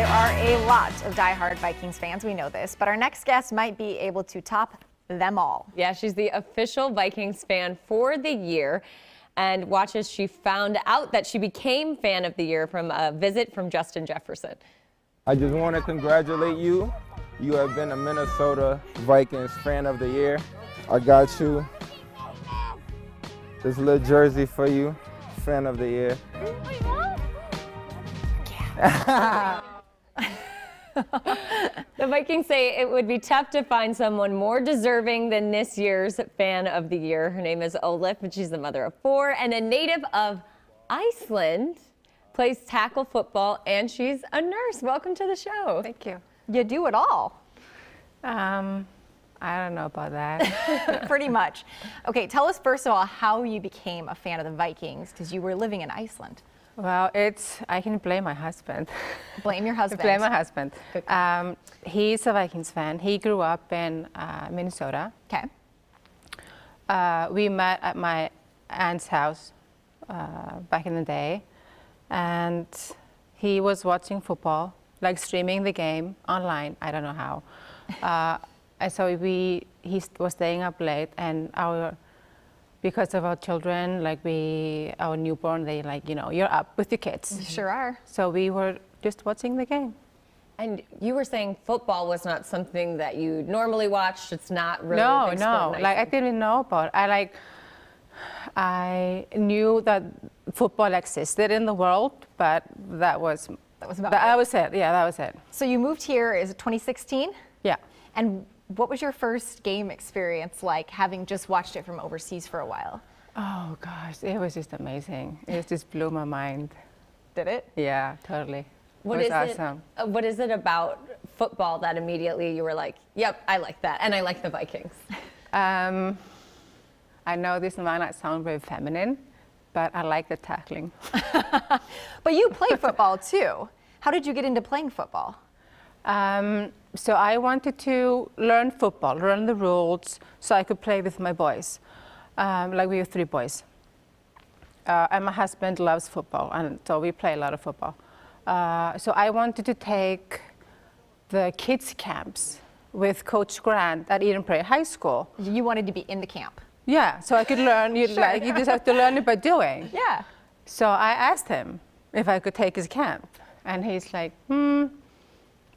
There are a lot of diehard Vikings fans, we know this, but our next guest might be able to top them all. Yeah, she's the official Vikings fan for the year. And watch as she found out that she became fan of the year from a visit from Justin Jefferson. I just want to congratulate you. You have been a Minnesota Vikings fan of the year. I got you this little jersey for you, fan of the year. The Vikings say it would be tough to find someone more deserving than this year's fan of the year. Her name is Ólöf, and she's the mother of four and a native of Iceland, plays tackle football, and she's a nurse. Welcome to the show. Thank you. You do it all. I don't know about that. Pretty much. Okay, tell us first of all how you became a fan of the Vikings, because you were living in Iceland. Well, I can blame my husband. Blame your husband. Blame my husband. He's a Vikings fan. He grew up in Minnesota. Okay. We met at my aunt's house back in the day, and he was watching football, like streaming the game online. I don't know how. And so he was staying up late, and because of our children, like our newborn, they like, you know, you're up with your kids. You sure are. So we were just watching the game. And you were saying football was not something that you normally watched. It's not really. No, like I didn't know about it. I knew that football existed in the world, but that was it. Yeah, that was it. So you moved here, is it 2016? Yeah. And what was your first game experience like, having just watched it from overseas for a while? Oh gosh, it was just amazing. It just blew my mind. Did it? Yeah, totally. It was awesome. What is it about football that immediately you were like, yep, I like that, and I like the Vikings? I know this might not sound very feminine, but I like the tackling. But you play football too. How did you get into playing football? So I wanted to learn football, learn the rules, so I could play with my boys. Like we have three boys. And my husband loves football, and so we play a lot of football. So I wanted to take the kids' camps with Coach Grant at Eden Prairie High School. You wanted to be in the camp? Yeah, so I could learn. You just have to learn it by doing. Yeah. So I asked him if I could take his camp, and he's like,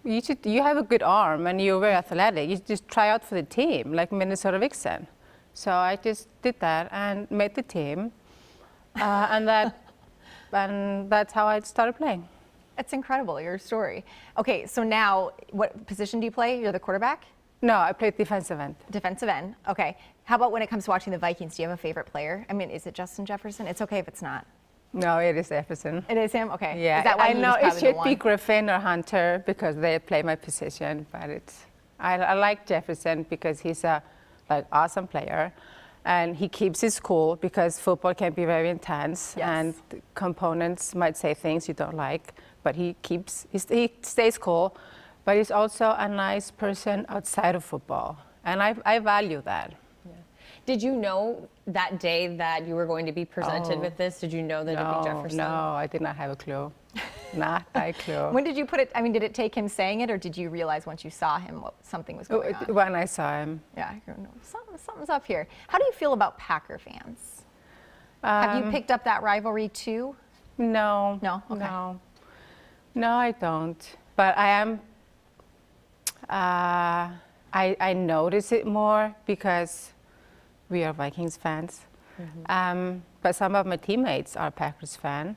you have a good arm and you're very athletic. You just try out for the team, like Minnesota Vixen. So I just did that and made the team. And that's how I started playing. It's incredible, your story. Okay, so now what position do you play? You're the quarterback? No, I played defensive end. Defensive end, okay. How about when it comes to watching the Vikings? Do you have a favorite player? I mean, is it Justin Jefferson? It's okay if it's not. No, it is Jefferson. It is him? Okay. Yeah. Is that why I know it should be Griffin or Hunter because they play my position, but I like Jefferson because he's a awesome player, and he keeps his cool because football can be very intense, yes, and opponents might say things you don't like, but he stays cool, but he's also a nice person outside of football, and I value that. Did you know that day that you were going to be presented with this? Did you know that it would be Jefferson? No, I did not have a clue. Not a clue. When did you put it? I mean, did it take him saying it, or did you realize once you saw him something was going on? When I saw him. Yeah, I don't know. Something's up here. How do you feel about Packer fans? Have you picked up that rivalry too? No. No? Okay. No, I don't. But I am. I notice it more because we are Vikings fans, but some of my teammates are Packers fans.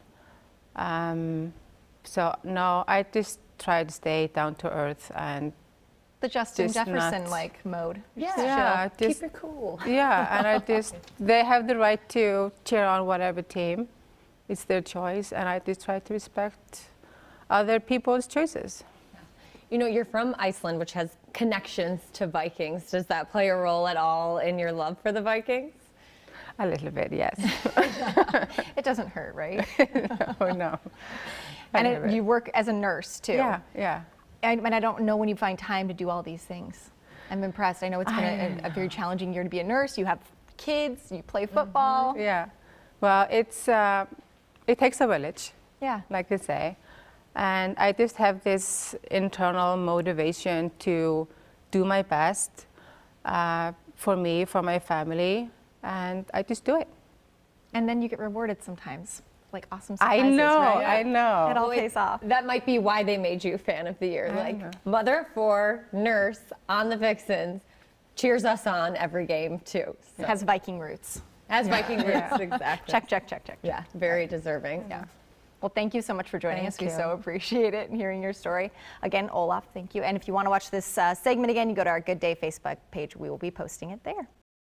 So no, I just try to stay down to earth and the Justin Jefferson mode. Yeah, yeah, keep it cool. Yeah, and they have the right to cheer on whatever team. It's their choice, and I just try to respect other people's choices. You know, you're from Iceland, which has connections to Vikings. Does that play a role at all in your love for the Vikings? A little bit, yes. It doesn't hurt, right? No. And you work as a nurse, too. Yeah, yeah. And I don't know when you find time to do all these things. I'm impressed. I know it's been a very challenging year to be a nurse. You have kids. You play football. Yeah. Well, it takes a village. Yeah. Like they say. And I just have this internal motivation to do my best for me, for my family, and I just do it. And then you get rewarded sometimes, like awesome surprises, I know, right? I know. It all pays off. That might be why they made you Fan of the Year. Mother of four, nurse, on the Vixens, cheers us on every game, too. So. Has Viking roots. Has Viking roots, exactly. Check. Yeah, very deserving. Yeah. Well, thank you so much for joining us. We so appreciate it and hearing your story. Again, Ólöf, thank you. And if you want to watch this segment again, you go to our Good Day Facebook page. We will be posting it there.